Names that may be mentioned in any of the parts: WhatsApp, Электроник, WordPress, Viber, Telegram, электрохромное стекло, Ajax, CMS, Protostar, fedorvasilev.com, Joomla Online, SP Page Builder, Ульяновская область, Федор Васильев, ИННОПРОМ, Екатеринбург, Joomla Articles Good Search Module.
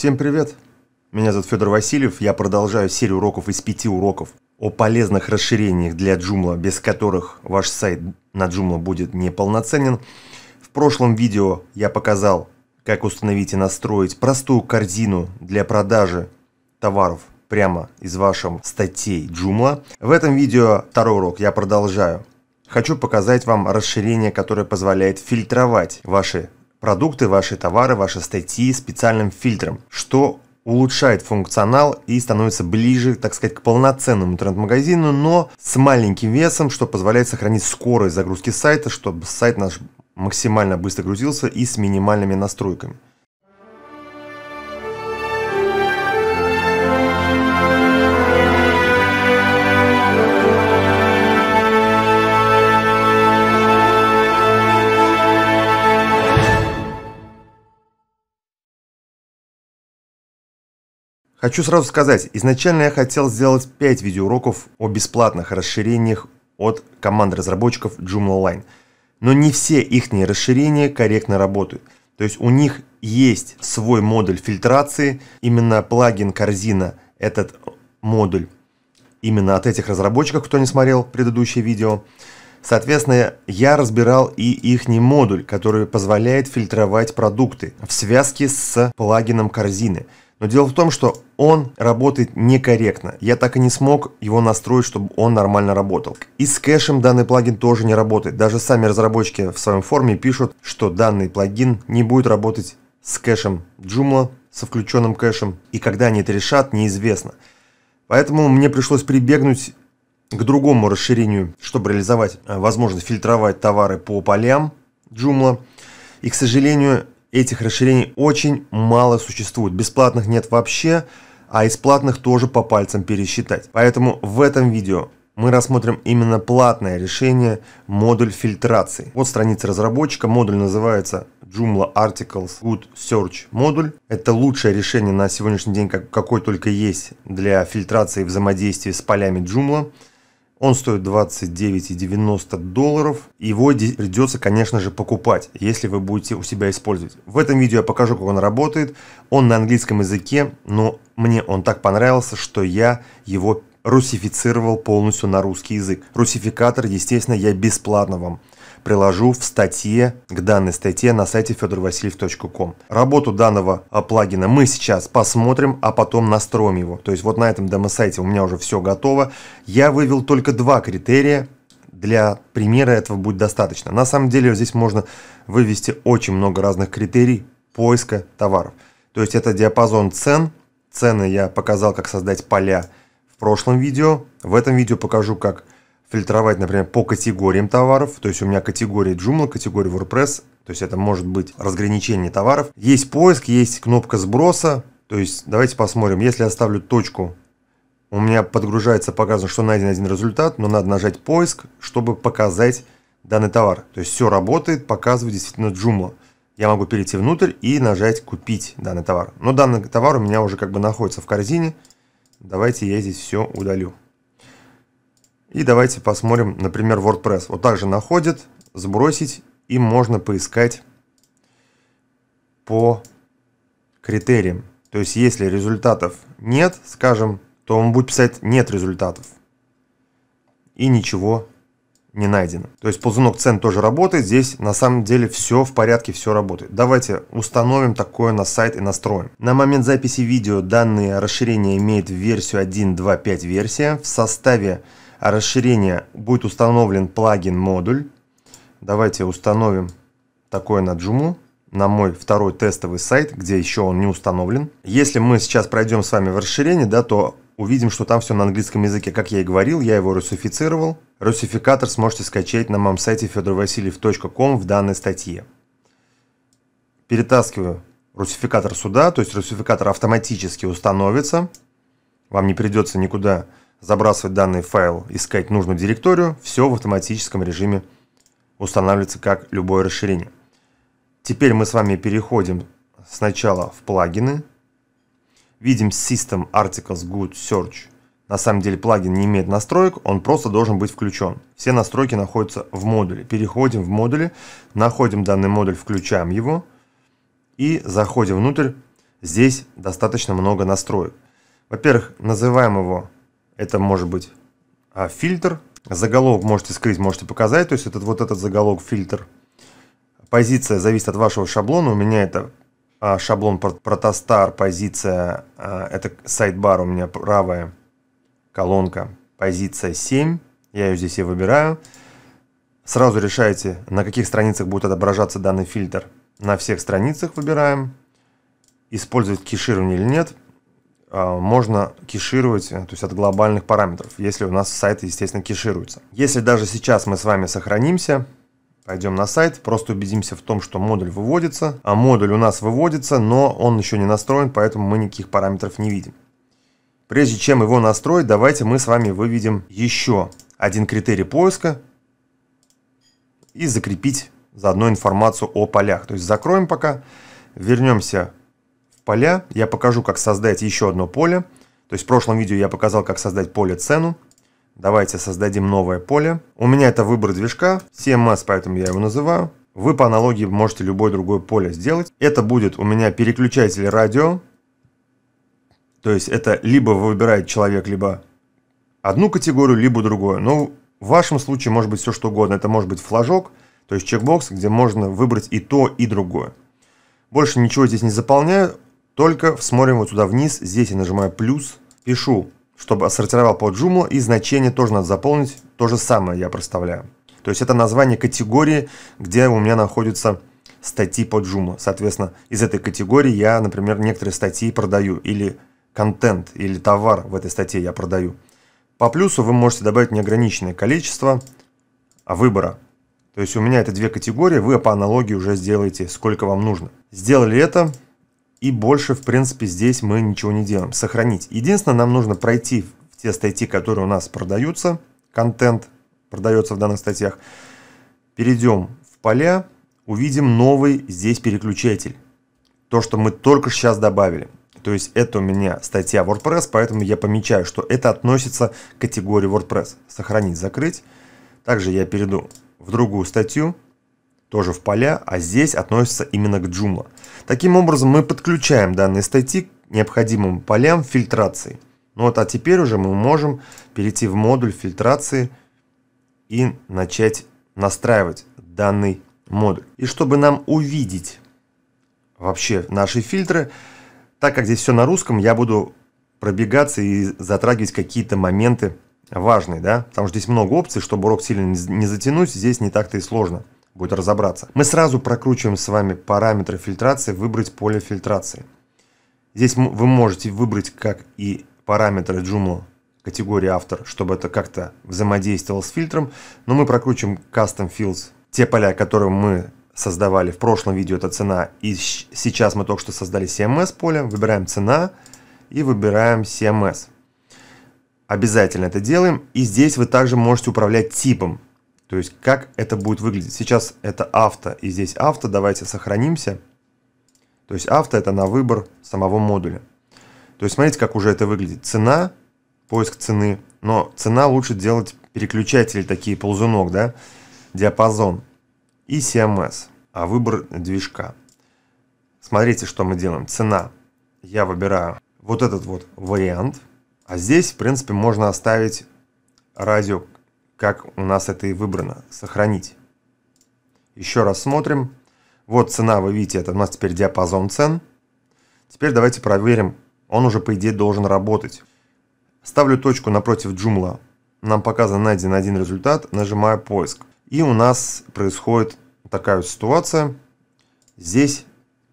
Всем привет! Меня зовут Федор Васильев, я продолжаю серию уроков из 5 уроков о полезных расширениях для Joomla, без которых ваш сайт на Joomla будет неполноценен. В прошлом видео я показал, как установить и настроить простую корзину для продажи товаров прямо из ваших статей Joomla. В этом видео, второй урок, я продолжаю. Хочу показать вам расширение, которое позволяет фильтровать ваши продукты, ваши товары, ваши статьи специальным фильтром, что улучшает функционал и становится ближе, так сказать, к полноценному интернет-магазину, но с маленьким весом, что позволяет сохранить скорость загрузки сайта, чтобы сайт наш максимально быстро грузился и с минимальными настройками. Хочу сразу сказать, изначально я хотел сделать 5 видеоуроков о бесплатных расширениях от команды разработчиков Joomla Online. Но не все их расширения корректно работают. То есть у них есть свой модуль фильтрации, именно плагин корзина, этот модуль именно от этих разработчиков, кто не смотрел предыдущее видео. Соответственно, я разбирал и их модуль, который позволяет фильтровать продукты в связке с плагином корзины. Но дело в том, что он работает некорректно. Я так и не смог его настроить, чтобы он нормально работал. И с кэшем данный плагин тоже не работает. Даже сами разработчики в своем форуме пишут, что данный плагин не будет работать с кэшем Joomla, со включенным кэшем. И когда они это решат, неизвестно. Поэтому мне пришлось прибегнуть к другому расширению, чтобы реализовать возможность фильтровать товары по полям Joomla. И, к сожалению, этих расширений очень мало существует. Бесплатных нет вообще, а из платных тоже по пальцам пересчитать. Поэтому в этом видео мы рассмотрим именно платное решение модуль фильтрации. Вот страница разработчика. Модуль называется Joomla Articles Good Search Module. Это лучшее решение на сегодняшний день, какое только есть для фильтрации и взаимодействия с полями Joomla. Он стоит $29,90. Его придется, конечно же, покупать, если вы будете у себя использовать. В этом видео я покажу, как он работает. Он на английском языке, но мне он так понравился, что я его русифицировал полностью на русский язык. Русификатор, естественно, я бесплатно вам приложу в статье, к данной статье на сайте fedorvasilev.com. Работу данного плагина мы сейчас посмотрим, а потом настроим его. То есть вот на этом демо-сайте у меня уже все готово. Я вывел только 2 критерия. Для примера этого будет достаточно. На самом деле здесь можно вывести очень много разных критерий поиска товаров. То есть это диапазон цен. Цены я показал, как создать поля в прошлом видео. В этом видео покажу, как фильтровать, например, по категориям товаров. То есть у меня категория Joomla, категория WordPress. То есть это может быть разграничение товаров. Есть поиск, есть кнопка сброса. То есть давайте посмотрим. Если я ставлю точку, у меня подгружается, показано, что найден один результат. Но надо нажать поиск, чтобы показать данный товар. То есть все работает, показывает действительно Joomla. Я могу перейти внутрь и нажать купить данный товар. Но данный товар у меня уже как бы находится в корзине. Давайте я здесь все удалю. И давайте посмотрим, например, WordPress. Вот также находит, сбросить, и можно поискать по критериям. То есть, если результатов нет, скажем, то он будет писать «нет результатов». И ничего не найдено. То есть, ползунок цен тоже работает. Здесь, на самом деле, все в порядке, все работает. Давайте установим такое на сайт и настроим. На момент записи видео данное расширение имеет версию 1.2.5 версия. В составе расширения будет установлен плагин-модуль. Давайте установим такое на Joomla, на мой второй тестовый сайт, где еще он не установлен. Если мы сейчас пройдем с вами в расширение, да, то увидим, что там все на английском языке. Как я и говорил, я его русифицировал. Русификатор сможете скачать на моем сайте fedorvasilev.com в данной статье. Перетаскиваю русификатор сюда, то есть русификатор автоматически установится. Вам не придется никуда забрасывать данный файл, искать нужную директорию, все в автоматическом режиме устанавливается как любое расширение. Теперь мы с вами переходим сначала в плагины. Видим System Articles Good Search. На самом деле плагин не имеет настроек, он просто должен быть включен. Все настройки находятся в модуле. Переходим в модуле, находим данный модуль, включаем его и заходим внутрь. Здесь достаточно много настроек. Во-первых, называем его, это может быть фильтр. Заголовок можете скрыть, можете показать, то есть вот этот заголовок фильтр. Позиция зависит от вашего шаблона, у меня это шаблон Protostar, позиция, это сайдбар у меня правая колонка, позиция 7, я ее здесь и выбираю. Сразу решаете, на каких страницах будет отображаться данный фильтр. На всех страницах выбираем. Использовать кеширование или нет. Можно кешировать, то есть от глобальных параметров, если у нас сайт, естественно, кешируется. Если даже сейчас мы с вами сохранимся, пойдем на сайт, просто убедимся в том, что модуль выводится. А модуль у нас выводится, но он еще не настроен, поэтому мы никаких параметров не видим. Прежде чем его настроить, давайте мы с вами выведем еще один критерий поиска и закрепить заодно информацию о полях. То есть закроем пока, вернемся в поля. Я покажу, как создать еще одно поле. То есть в прошлом видео я показал, как создать поле цену. Давайте создадим новое поле. У меня это выбор движка, CMS, поэтому я его называю. Вы по аналогии можете любое другое поле сделать. Это будет у меня переключатель радио. То есть это либо выбирает человек, либо одну категорию, либо другую. Но в вашем случае может быть все что угодно. Это может быть флажок, то есть чекбокс, где можно выбрать и то, и другое. Больше ничего здесь не заполняю, только смотрим вот сюда вниз. Здесь я нажимаю плюс, пишу, чтобы отсортировал по Joomla, и значение тоже надо заполнить, то же самое я проставляю. То есть это название категории, где у меня находятся статьи по Joomla. Соответственно, из этой категории я, например, некоторые статьи продаю, или контент, или товар в этой статье я продаю. По плюсу вы можете добавить неограниченное количество выбора. То есть у меня это две категории, вы по аналогии уже сделаете, сколько вам нужно. Сделали это. И больше, в принципе, здесь мы ничего не делаем. Сохранить. Единственное, нам нужно пройти в те статьи, которые у нас продаются. Контент продается в данных статьях. Перейдем в поля. Увидим новый здесь переключатель. То, что мы только сейчас добавили. То есть это у меня статья WordPress, поэтому я помечаю, что это относится к категории WordPress. Сохранить, закрыть. Также я перейду в другую статью. Тоже в поля, а здесь относится именно к Joomla. Таким образом мы подключаем данные статьи к необходимым полям фильтрации. Ну вот, а теперь уже мы можем перейти в модуль фильтрации и начать настраивать данный модуль. И чтобы нам увидеть вообще наши фильтры, так как здесь все на русском, я буду пробегаться и затрагивать какие-то моменты важные, да? Потому что здесь много опций, чтобы урок сильно не затянуть, здесь не так-то и сложно будет разобраться. Мы сразу прокручиваем с вами параметры фильтрации, выбрать поле фильтрации. Здесь вы можете выбрать как и параметры Joomla категории автор, чтобы это как-то взаимодействовало с фильтром, но мы прокручиваем Custom Fields, те поля, которые мы создавали в прошлом видео, это цена, и сейчас мы только что создали CMS поле, выбираем цена и выбираем CMS. Обязательно это делаем, и здесь вы также можете управлять типом. То есть, как это будет выглядеть. Сейчас это авто, и здесь авто. Давайте сохранимся. То есть, авто – это на выбор самого модуля. То есть, смотрите, как уже это выглядит. Цена, поиск цены. Но цена лучше делать переключатели, такие ползунок, да? Диапазон. И CMS. А выбор движка. Смотрите, что мы делаем. Цена. Я выбираю вот этот вот вариант. А здесь, в принципе, можно оставить радио, как у нас это и выбрано. Сохранить. Еще раз смотрим. Вот цена, вы видите, это у нас теперь диапазон цен. Теперь давайте проверим. Он уже, по идее, должен работать. Ставлю точку напротив Joomla. Нам показан найден один результат. Нажимаю поиск. И у нас происходит такая вот ситуация. Здесь,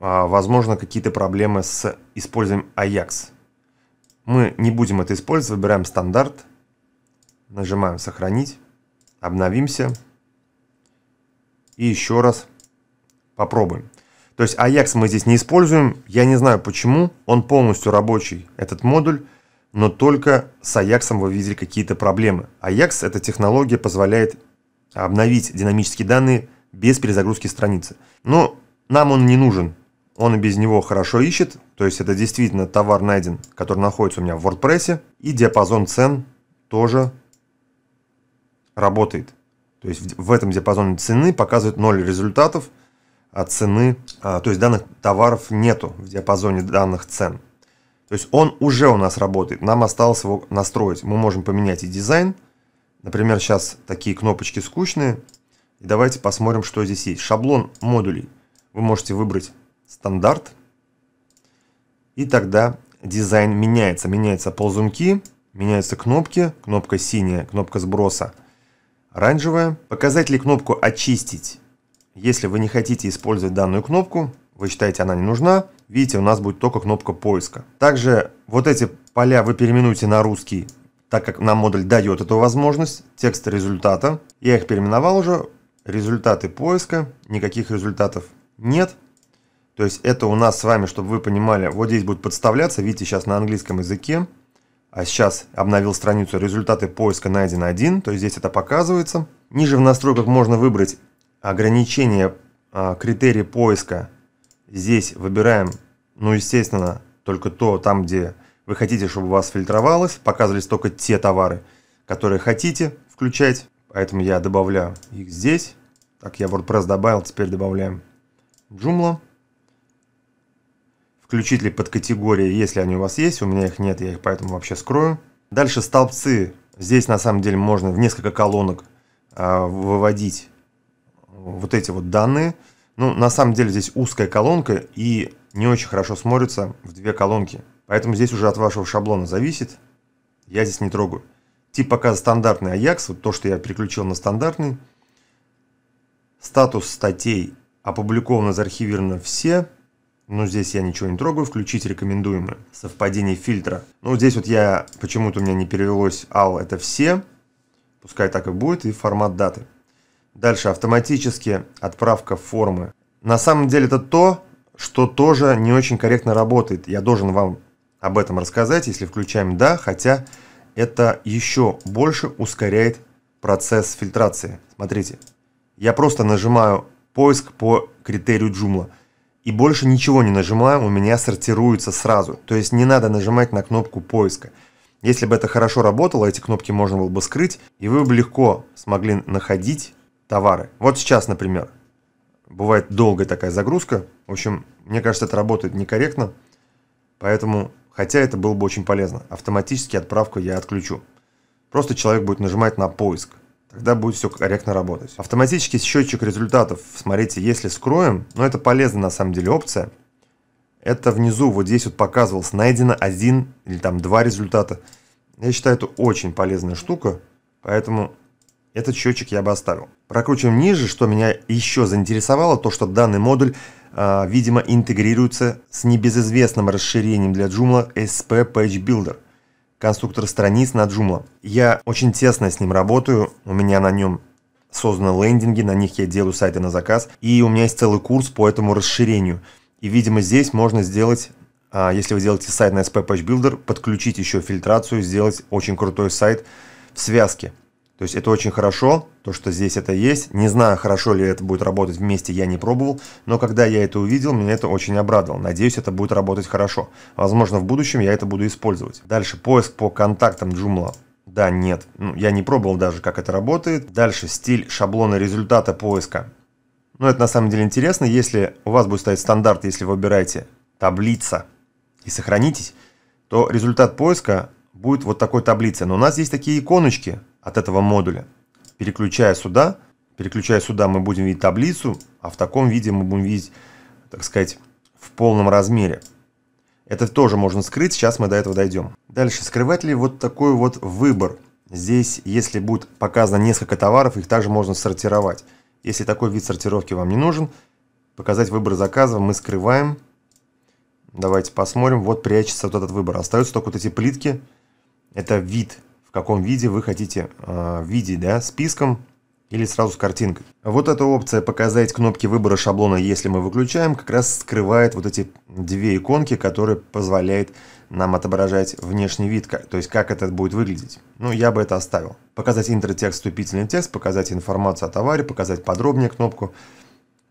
возможно, какие-то проблемы с использованием Ajax. Мы не будем это использовать. Выбираем стандарт. Нажимаем «Сохранить», обновимся и еще раз попробуем. То есть Ajax мы здесь не используем, я не знаю почему, он полностью рабочий, этот модуль, но только с Ajax вы видели какие-то проблемы. Ajax – эта технология позволяет обновить динамические данные без перезагрузки страницы. Но нам он не нужен, он и без него хорошо ищет, то есть это действительно товар найден, который находится у меня в WordPress, и диапазон цен тоже работает. То есть в этом диапазоне цены показывает 0 результатов, цены, то есть данных товаров нету в диапазоне данных цен. То есть он уже у нас работает, нам осталось его настроить. Мы можем поменять и дизайн. Например, сейчас такие кнопочки скучные. И давайте посмотрим, что здесь есть. Шаблон модулей. Вы можете выбрать стандарт. И тогда дизайн меняется. Меняются ползунки, меняются кнопки. Кнопка синяя, кнопка сброса оранжевая. Показатели кнопку «Очистить». Если вы не хотите использовать данную кнопку, вы считаете, она не нужна, видите, у нас будет только кнопка поиска. Также вот эти поля вы переименуете на русский, так как нам модуль дает эту возможность. Текст результата. Я их переименовал уже. Результаты поиска. Никаких результатов нет. То есть это у нас с вами, чтобы вы понимали, вот здесь будет подставляться. Видите, сейчас на английском языке. А сейчас обновил страницу. Результаты поиска найден 1. То есть здесь это показывается. Ниже в настройках можно выбрать ограничение критерий поиска. Здесь выбираем, ну, естественно, только то, там, где вы хотите, чтобы у вас фильтровалось. Показывались только те товары, которые хотите включать. Поэтому я добавляю их здесь. Так, я WordPress добавил, теперь добавляем Joomla. Включить ли под категории, если они у вас есть. У меня их нет, я их поэтому вообще скрою. Дальше столбцы. Здесь, на самом деле, можно в несколько колонок выводить вот эти вот данные. Ну, на самом деле здесь узкая колонка и не очень хорошо смотрится в две колонки. Поэтому здесь уже от вашего шаблона зависит. Я здесь не трогаю. Тип показа стандартный Ajax, вот то, что я переключил на стандартный. Статус статей опубликовано, заархивировано все. Но здесь я ничего не трогаю. Включить рекомендуемое. Совпадение фильтра. Ну, здесь вот я, почему-то у меня не перевелось all, это все. Пускай так и будет. И формат даты. Дальше автоматически отправка формы. На самом деле это то, что тоже не очень корректно работает. Я должен вам об этом рассказать, если включаем «да», хотя это еще больше ускоряет процесс фильтрации. Смотрите, я просто нажимаю «Поиск по критерию Joomla» и больше ничего не нажимаю, у меня сортируется сразу. То есть не надо нажимать на кнопку поиска. Если бы это хорошо работало, эти кнопки можно было бы скрыть, и вы бы легко смогли находить товары. Вот сейчас, например, бывает долгая такая загрузка. В общем, мне кажется, это работает некорректно. Поэтому, хотя это было бы очень полезно. Автоматически отправку я отключу. Просто человек будет нажимать на поиск. Тогда будет все корректно работать. Автоматический счетчик результатов. Смотрите, если скроем, но это полезная на самом деле опция. Это внизу, вот здесь вот показывалось, найдено 1 или 2 результата. Я считаю, это очень полезная штука. Поэтому этот счетчик я бы оставил. Прокручиваем ниже, что меня еще заинтересовало, то что данный модуль, видимо, интегрируется с небезызвестным расширением для Joomla SP Page Builder, конструктор страниц на Joomla. Я очень тесно с ним работаю, у меня на нем созданы лендинги, на них я делаю сайты на заказ, и у меня есть целый курс по этому расширению. И, видимо, здесь можно сделать, если вы делаете сайт на SP Page Builder, подключить еще фильтрацию, сделать очень крутой сайт в связке. То есть это очень хорошо, то, что здесь это есть. Не знаю, хорошо ли это будет работать вместе, я не пробовал. Но когда я это увидел, меня это очень обрадовало. Надеюсь, это будет работать хорошо. Возможно, в будущем я это буду использовать. Дальше поиск по контактам Joomla. Да, нет. Ну, я не пробовал даже, как это работает. Дальше стиль шаблона результата поиска. Ну, это на самом деле интересно. Если у вас будет стоять стандарт, если вы выбираете таблица и сохранитесь, то результат поиска будет вот такой таблицей. Но у нас есть такие иконочки от этого модуля. Переключая сюда, мы будем видеть таблицу, а в таком виде мы будем видеть, так сказать, в полном размере. Это тоже можно скрыть, сейчас мы до этого дойдем. Дальше, скрывать ли вот такой вот выбор. Здесь, если будет показано несколько товаров, их также можно сортировать. Если такой вид сортировки вам не нужен, показать выбор заказа мы скрываем. Давайте посмотрим, вот прячется вот этот выбор. Остаются только вот эти плитки, это вид. В каком виде вы хотите видеть, да, списком или сразу с картинкой. Вот эта опция «Показать кнопки выбора шаблона», если мы выключаем, как раз скрывает вот эти две иконки, которые позволяют нам отображать внешний вид, то есть как это будет выглядеть. Ну, я бы это оставил. Показать интротекст, вступительный текст, показать информацию о товаре, показать подробнее кнопку,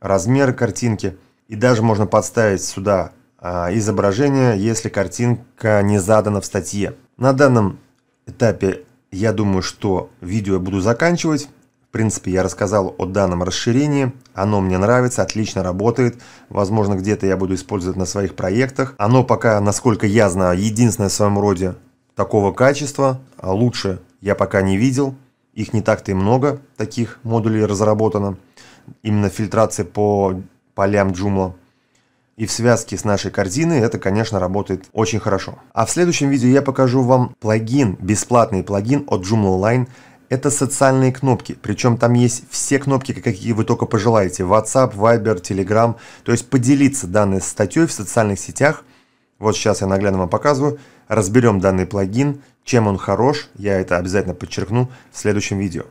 размеры картинки. И даже можно подставить сюда изображение, если картинка не задана в статье. На данном этапе я думаю, что видео я буду заканчивать. В принципе, я рассказал о данном расширении, оно мне нравится, отлично работает, возможно, где-то я буду использовать на своих проектах. Оно пока, насколько я знаю, единственное в своем роде такого качества, а лучше я пока не видел, их не так-то и много, таких модулей разработано, именно фильтрации по полям Joomla. И в связке с нашей корзиной это, конечно, работает очень хорошо. А в следующем видео я покажу вам плагин, бесплатный плагин от Joomla Line. Это социальные кнопки, причем там есть все кнопки, какие вы только пожелаете. WhatsApp, Viber, Telegram. То есть поделиться данной статьей в социальных сетях. Вот сейчас я наглядно вам показываю. Разберем данный плагин, чем он хорош. Я это обязательно подчеркну в следующем видео.